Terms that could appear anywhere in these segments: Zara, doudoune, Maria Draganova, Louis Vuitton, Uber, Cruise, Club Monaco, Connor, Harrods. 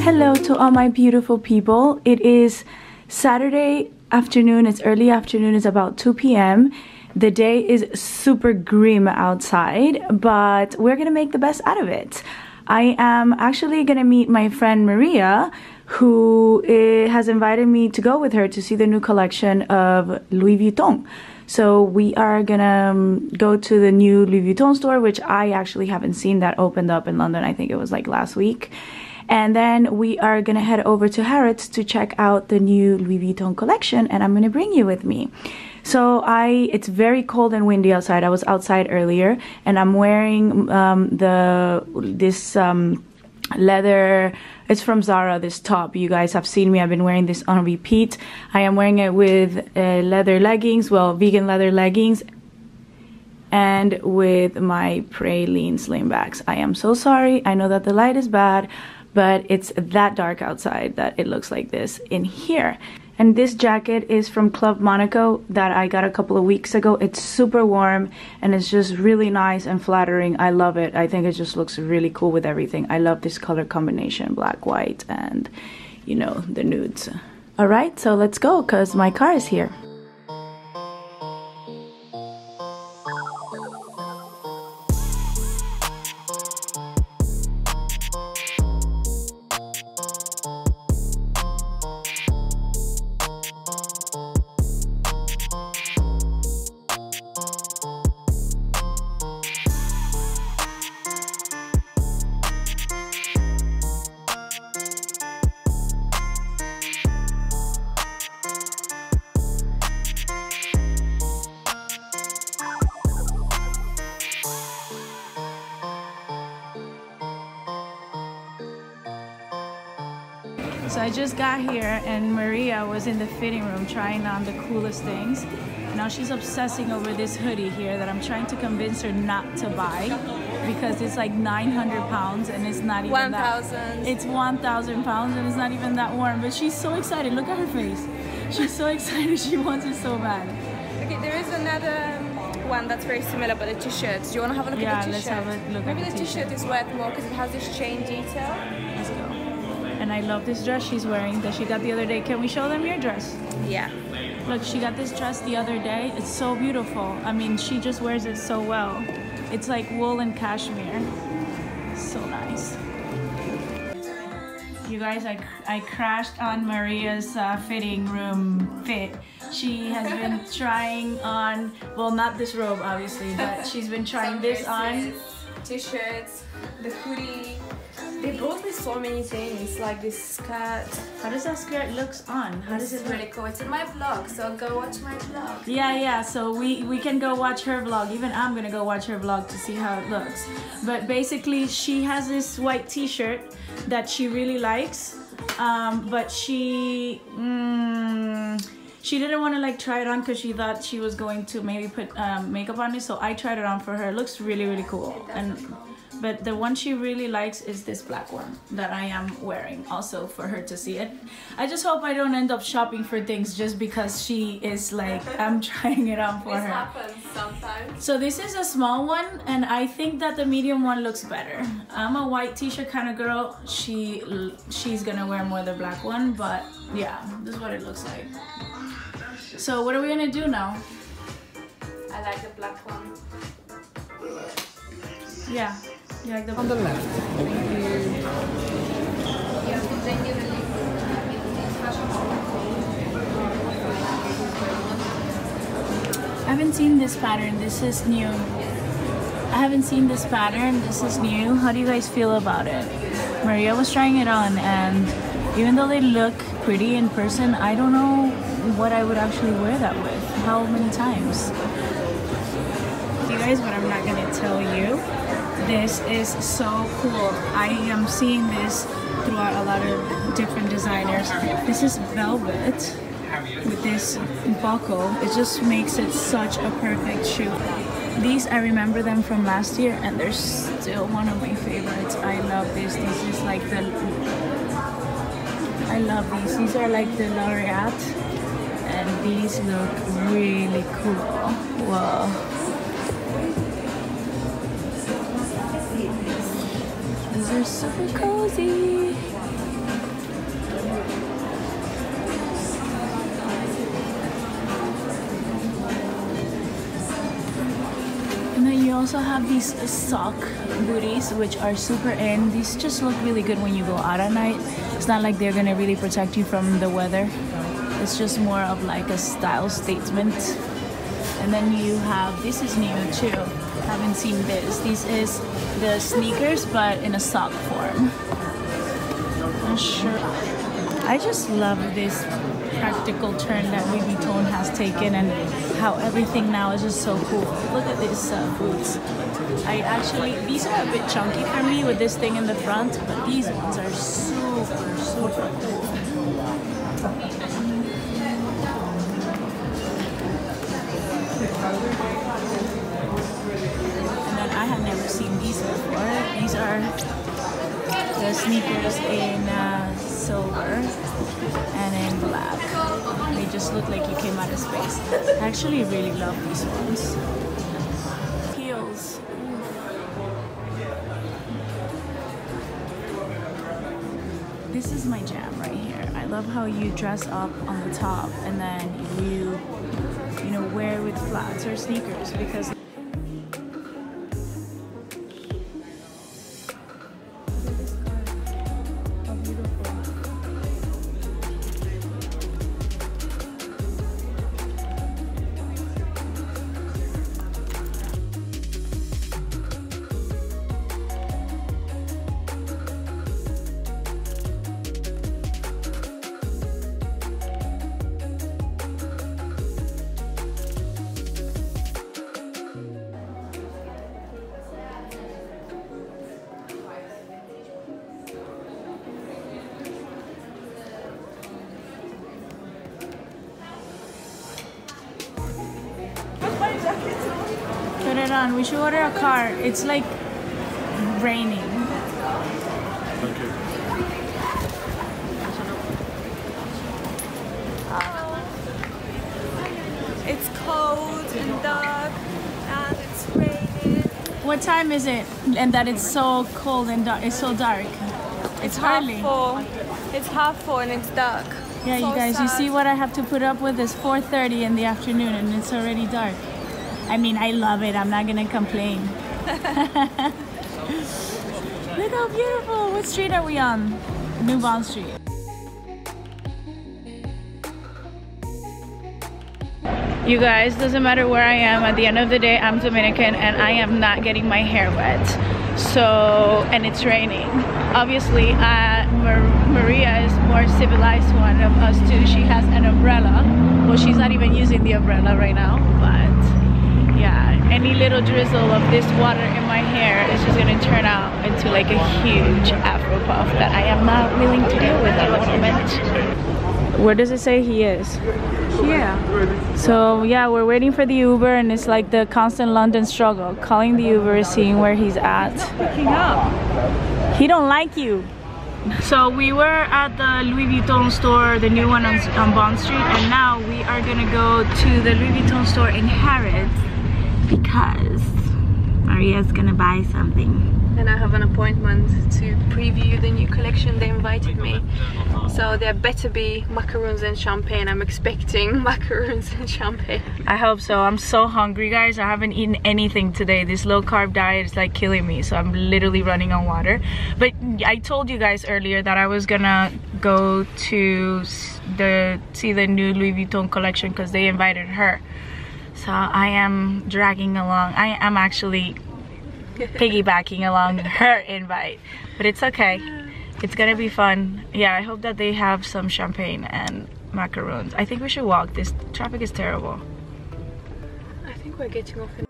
Hello to all my beautiful people. It is Saturday afternoon, it's early afternoon, it's about 2 p.m. The day is super grim outside, but we're gonna make the best out of it. I am actually gonna meet my friend Maria, who has invited me to go with her to see the new collection of Louis Vuitton. So we are gonna go to the new Louis Vuitton store, which I actually haven't seen, that opened up in London, I think it was like last week. And then we are gonna head over to Harrods to check out the new Louis Vuitton collection, and I'm gonna bring you with me. So it's very cold and windy outside. I was outside earlier, and I'm wearing this leather, it's from Zara, this top. You guys have seen me, I've been wearing this on repeat. I am wearing it with leather leggings, well, vegan leather leggings, and with my Praline Slingbacks. I am so sorry, I know that the light is bad, but it's that dark outside that it looks like this in here. And this jacket is from Club Monaco that I got a couple of weeks ago. It's super warm and it's just really nice and flattering. I love it. I think it just looks really cool with everything. I love this color combination, black, white, and you know, the nudes. All right, so let's go because my car is here. So I just got here and Maria was in the fitting room trying on the coolest things. Now she's obsessing over this hoodie here that I'm trying to convince her not to buy because it's like 900 pounds and it's not even 1,000. It's 1,000 pounds and it's not even that warm. But she's so excited. Look at her face. She's so excited. She wants it so bad. Okay, there is another one that's very similar, but the t-shirt. Do you want to have a look at the t-shirt? Yeah, let's have a look at the t-shirt. Maybe the t-shirt is worth more because it has this chain detail. Let's go. And I love this dress she's wearing that she got the other day. Can we show them your dress? Yeah. Look, she got this dress the other day. It's so beautiful. I mean, she just wears it so well. It's like wool and cashmere. So nice. You guys, I crashed on Maria's fitting room fit. She has been trying on, well, not this robe, obviously, but she's been trying this on. T-shirts, the hoodie. They brought me so many things, like this skirt. How does that skirt looks on? How does it look? Really cool. It's in my vlog, so go watch my vlog. Yeah, yeah, so we can go watch her vlog. Even I'm gonna go watch her vlog to see how it looks. But basically, she has this white t-shirt that she really likes, but she didn't want to like try it on because she thought she was going to maybe put makeup on it, so I tried it on for her. It looks really, really cool. And but the one she really likes is this black one that I am wearing also for her to see it. I just hope I don't end up shopping for things just because she is like, I'm trying it on for her. This happens sometimes. So this is a small one and I think that the medium one looks better. I'm a white t-shirt kind of girl. She's gonna wear more the black one, but yeah, this is what it looks like. So what are we gonna do now? I like the black one. Yeah. You like the on the left. I haven't seen this pattern. This is new. How do you guys feel about it? Maria was trying it on, and even though they look pretty in person, I don't know what I would actually wear that with. How many times? You guys, but I'm not gonna tell you. This is so cool. I am seeing this throughout a lot of different designers. This is velvet with this buckle. It just makes it such a perfect shoe. These, I remember them from last year and they're still one of my favorites. I love this. This is like the... I love these. These are like the Laureate and these look really cool. Wow. These are super cozy. And then you also have these sock booties, which are super in. These just look really good when you go out at night. It's not like they're gonna really protect you from the weather. It's just more of like a style statement. And then you have, this is new too. Haven't seen this. This is the sneakers, but in a sock form. I'm sure. I just love this practical turn that Louis Vuitton has taken and how everything now is just so cool. Look at these boots. These are a bit chunky for me with this thing in the front, but these ones are super, super cool. And then I have never seen these before. These are the sneakers in silver and in black. They just look like you came out of space. I actually really love these ones. Heels. This is my jam right here. I love how you dress up on the top and then you wear with flats or sneakers because put it on. We should order a car. It's like raining. Thank you. It's cold and dark and it's raining. What time is it? And that it's so cold and dark. It's so dark. It's hardly. It's 4:30 and it's dark. Yeah, so you guys, sad. You see what I have to put up with is 4:30 in the afternoon and it's already dark. I mean, I love it. I'm not gonna complain. Look how beautiful. What street are we on? New Bond Street. You guys, doesn't matter where I am, at the end of the day, I'm Dominican and I am not getting my hair wet. So, and it's raining. Obviously, Maria is more civilized one of us two. She has an umbrella. Well, she's not even using the umbrella right now, but... yeah, any little drizzle of this water in my hair is just gonna turn out into like a huge afro puff that I am not willing to deal with at the moment. Where does it say he is? Yeah. So yeah, we're waiting for the Uber and it's like the constant London struggle. Calling the Uber is seeing where he's at. He's not picking up. He don't like you. So we were at the Louis Vuitton store, the new one on Bond Street, and now we are gonna go to the Louis Vuitton store in Harrods. Because Maria's gonna buy something. And I have an appointment to preview the new collection. They invited me. So there better be macaroons and champagne. I'm expecting macaroons and champagne. I hope so. I'm so hungry, guys. I haven't eaten anything today. This low-carb diet is like killing me. So I'm literally running on water. But I told you guys earlier that I was gonna go to see the new Louis Vuitton collection because they invited her. So I am dragging along. I am actually piggybacking along her invite, but it's okay. It's gonna be fun. Yeah, I hope that they have some champagne and macaroons. I think we should walk. This traffic is terrible. I think we're getting off in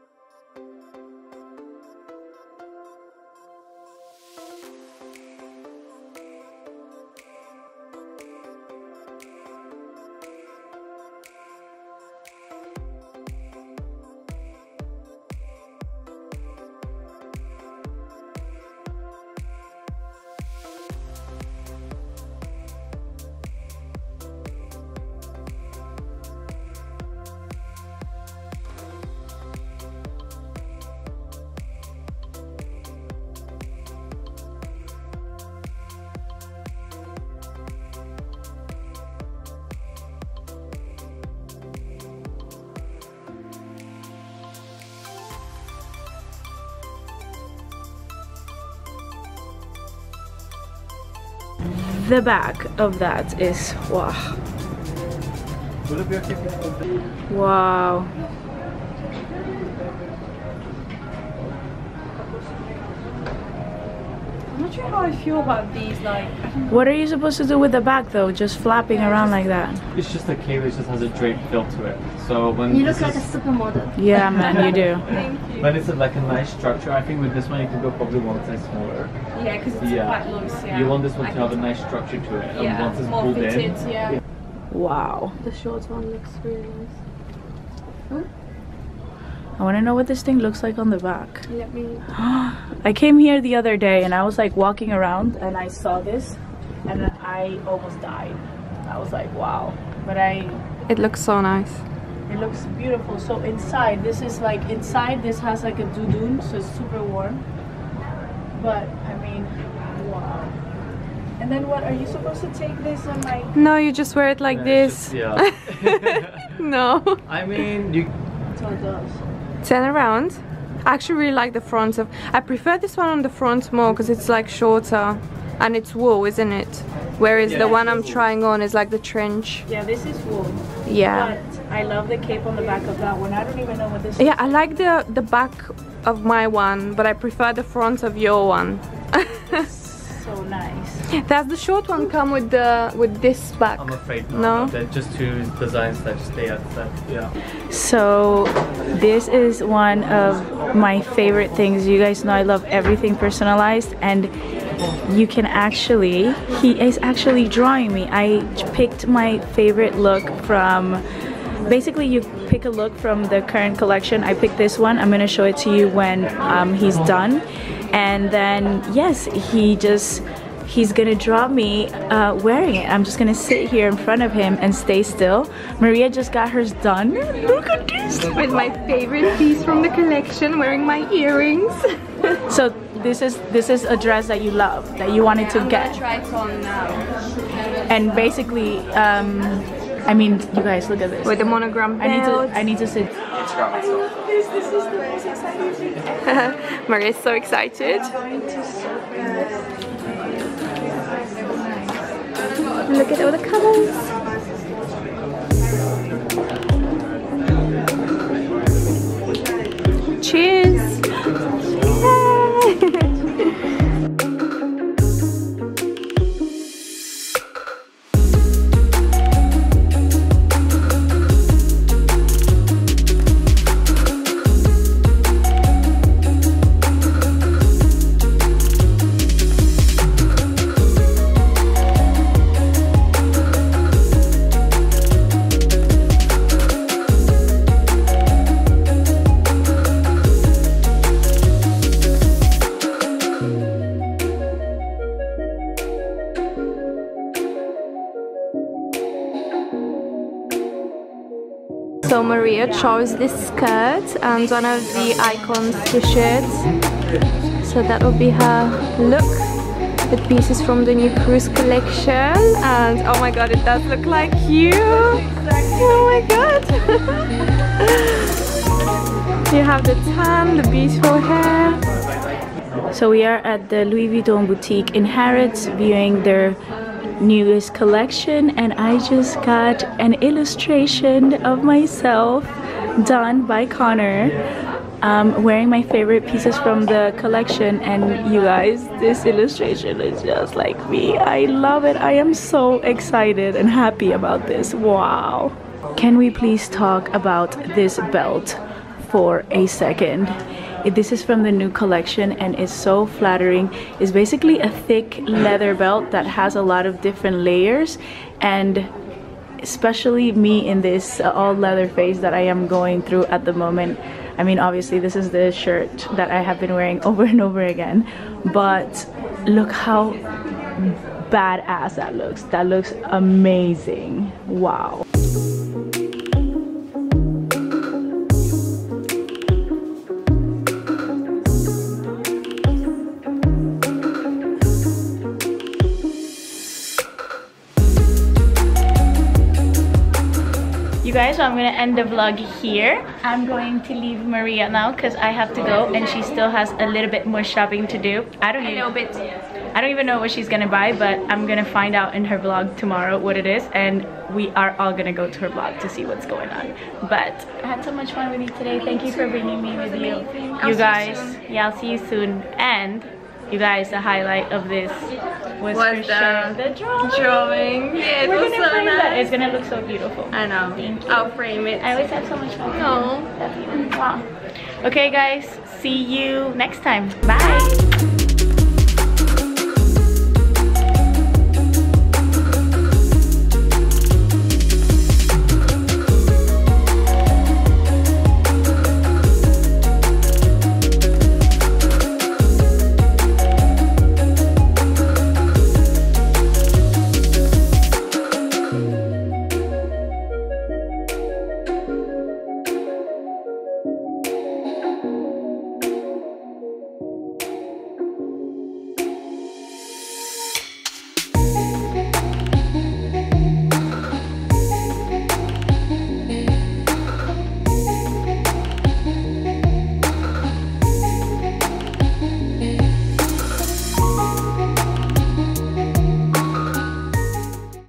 the back of that is, wow. Wow. I'm not sure how I feel about these, like... What are you supposed to do with the back though? Just flapping around like that? It's just a cable, it just has a drape feel to it. So when you look like a supermodel. Yeah, man, you do. Thank you. But it's like a nice structure. I think with this one you can go probably one size smaller. Yeah, because it's quite loose, yeah. You want this one to have a nice structure to it. And yeah, once it's more pulled fitted, in... Yeah. Wow. The short one looks really nice. Ooh. I want to know what this thing looks like on the back. Let me... I came here the other day and I was like walking around and I saw this and I almost died. I was like, wow. But it looks so nice. It looks beautiful. So inside, this is like, inside this has like a doudoune, so it's super warm. But I mean, wow. And then what, are you supposed to take this and like... No, you just wear it like this. Just, yeah. No. I mean, you... Turn around. I actually really like the front of. I prefer this one on the front more because it's like shorter and it's wool, isn't it? Whereas the one I'm trying on is like the trench. Yeah, this is wool. Yeah. But I love the cape on the back of that one. I don't even know what this is. Yeah, I like the back of my one, but I prefer the front of your one. So nice. Does the short one come with the this back? I'm afraid not. No? They're just two designs that stay at that. Yeah. So this is one of my favorite things. You guys know I love everything personalized, and you can actually, he is actually drawing me. I picked my favorite look from, basically you pick a look from the current collection. I picked this one. I'm gonna show it to you when he's done. And then, yes, he's gonna draw me wearing it. I'm just gonna sit here in front of him and stay still. Maria just got hers done. Look at this! With my favorite piece from the collection, wearing my earrings. So this is a dress that you love, that you wanted to get. I'm gonna try it on now. And basically, I mean, you guys, look at this. With the monogram belt. I need to sit. I love this. This is the most exciting thing. Maria's so excited. Look at all the colors. So Maria chose this skirt and one of the Icons t-shirts. So that will be her look. The pieces from the new cruise collection, and oh my god, it does look like you! Oh my god! You have the tan, the beautiful hair. So we are at the Louis Vuitton boutique in Harrods viewing their newest collection, and I just got an illustration of myself done by Connor wearing my favorite pieces from the collection, and you guys, this illustration is just like me. I love it. I am so excited and happy about this. Wow. Can we please talk about this belt for a second? This is from the new collection and it's so flattering. It's basically a thick leather belt that has a lot of different layers, and especially me in this all leather phase that I am going through at the moment. I mean, obviously this is the shirt that I have been wearing over and over again, but look how badass that looks. That looks amazing. Wow. You guys, so I'm gonna end the vlog here. I'm going to leave Maria now because I have to go and she still has a little bit more shopping to do. I don't know. A little bit. I don't even know what she's gonna buy, but I'm gonna find out in her vlog tomorrow what it is, and we are all gonna go to her vlog to see what's going on. But I had so much fun with you today. Thank you for bringing me with you. You guys, yeah, I'll see you soon. And you guys, the highlight of this was the drawing. Yeah, it was so nice. That. It's gonna look so beautiful. I know. Thank you. I'll frame it. I always have so much fun. Oh, wow. Okay, guys, see you next time. Bye.